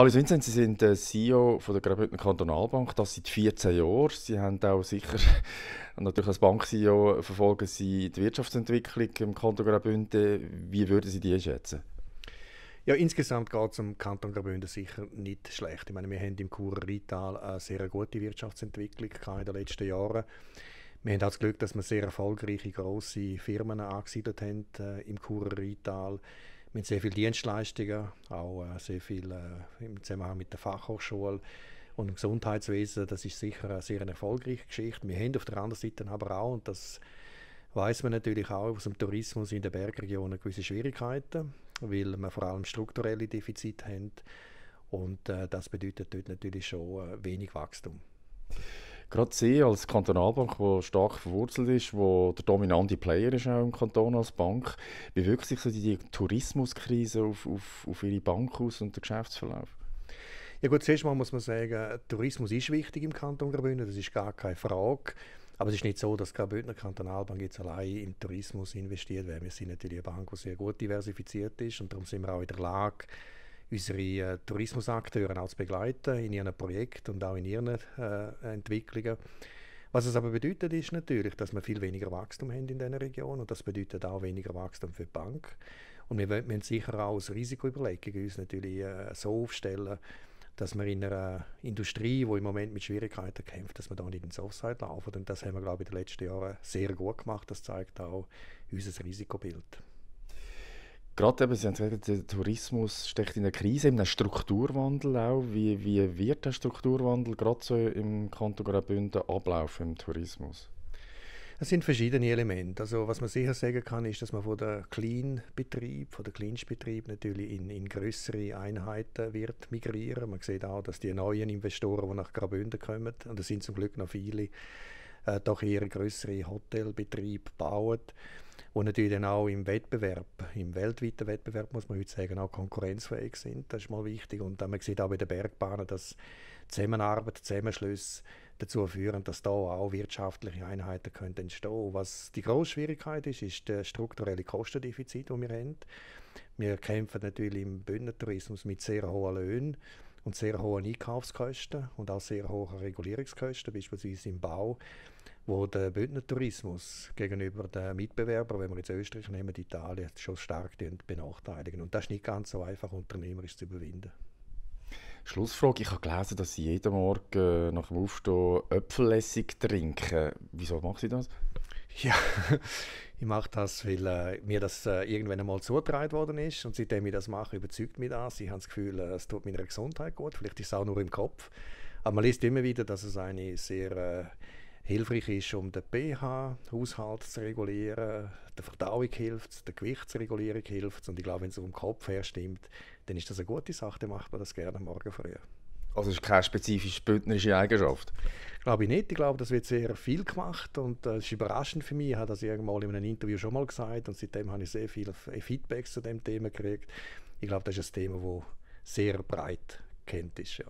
Alois Vinzens, Sie sind CEO von der Graubündner Kantonalbank, das seit 14 Jahren. Sie haben auch sicher, natürlich als Bank-CEO, verfolgen Sie die Wirtschaftsentwicklung im Kanton Graubünden. Wie würden Sie die einschätzen? Ja, insgesamt geht es dem Kanton Graubünden sicher nicht schlecht. Ich meine, wir haben im Chur-Rheintal eine sehr gute Wirtschaftsentwicklung in den letzten Jahren. Wir haben auch das Glück, dass wir sehr erfolgreiche, grosse Firmen angesiedelt haben im Chur-Rheintal. Mit sehr vielen Dienstleistungen, auch sehr viel im Zusammenhang mit der Fachhochschule und dem Gesundheitswesen. Das ist sicher eine sehr erfolgreiche Geschichte. Wir haben auf der anderen Seite aber auch, und das weiß man natürlich auch aus dem Tourismus in den Bergregionen, gewisse Schwierigkeiten, weil wir vor allem strukturelle Defizite haben. Und das bedeutet dort natürlich schon wenig Wachstum. Gerade Sie als Kantonalbank, die stark verwurzelt ist, wo der dominante Player ist auch im Kanton als Bank, wie wirkt sich so die Tourismuskrise auf Ihre Bank aus und den Geschäftsverlauf? Ja gut, zuerst mal muss man sagen, Tourismus ist wichtig im Kanton Graubünden, das ist gar keine Frage. Aber es ist nicht so, dass die Graubündner Kantonalbank jetzt allein im Tourismus investiert, weil wir sind natürlich eine Bank, die sehr gut diversifiziert ist und darum sind wir auch in der Lage, unsere Tourismusakteure auch zu begleiten in ihren Projekten und auch in ihren Entwicklungen. Was es aber bedeutet, ist natürlich, dass wir viel weniger Wachstum haben in dieser Region und das bedeutet auch weniger Wachstum für die Bank. Und wir müssen sicher auch aus Risikoüberlegungen uns natürlich so aufstellen, dass wir in einer Industrie, die im Moment mit Schwierigkeiten kämpft, dass wir da nicht in die Softside laufen. Und das haben wir, glaube ich, in den letzten Jahren sehr gut gemacht. Das zeigt auch unser Risikobild. Gerade eben, Sie haben gesagt, der Tourismus steckt in einer Krise, in einem Strukturwandel auch. Wie wird der Strukturwandel gerade so im Kanton Graubünden ablaufen im Tourismus? Es sind verschiedene Elemente. Also, was man sicher sagen kann, ist, dass man von der Kleinstbetrieb natürlich in größere Einheiten wird migrieren. Man sieht auch, dass die neuen Investoren, die nach Graubünden kommen, und das sind zum Glück noch viele, doch eher größere Hotelbetriebe bauen. Die natürlich dann auch im weltweiten Wettbewerb, muss man heute sagen, auch konkurrenzfähig sind. Das ist mal wichtig. Und man sieht auch bei den Bergbahnen, dass Zusammenarbeit, Zusammenschlüsse dazu führen, dass da auch wirtschaftliche Einheiten können entstehen. Was die grosse Schwierigkeit ist, ist das strukturelle Kostendefizit, das wir haben. Wir kämpfen natürlich im Bündnertourismus mit sehr hohen Löhnen und sehr hohen Einkaufskosten und auch sehr hohen Regulierungskosten, beispielsweise im Bau, wo der Bündnertourismus gegenüber den Mitbewerbern, wenn wir jetzt Österreich nehmen, Italien, schon stark benachteiligen. Und das ist nicht ganz so einfach, unternehmerisch zu überwinden. Schlussfrage. Ich habe gelesen, dass Sie jeden Morgen nach dem Aufstehen Öpfellässig trinken. Wieso machen Sie das? Ja, ich mache das, weil mir das irgendwann einmal zugetragen worden ist. Und seitdem ich das mache, überzeugt mich das. Ich habe das Gefühl, es tut meiner Gesundheit gut. Vielleicht ist es auch nur im Kopf. Aber man liest immer wieder, dass es eine sehr hilfreich ist, um den pH-Haushalt zu regulieren. Der Verdauung hilft es, der Gewichtsregulierung hilft es. Und ich glaube, wenn es um den Kopf her stimmt, dann ist das eine gute Sache. Dann macht man das gerne morgen früh. Also es ist keine spezifische bündnerische Eigenschaft? Glaube ich nicht. Ich glaube, das wird sehr viel gemacht und das ist überraschend für mich. Ich habe das irgendwann in einem Interview schon mal gesagt und seitdem habe ich sehr viele Feedbacks zu dem Thema gekriegt. Ich glaube, das ist ein Thema, das sehr breit kennt ist. Ja.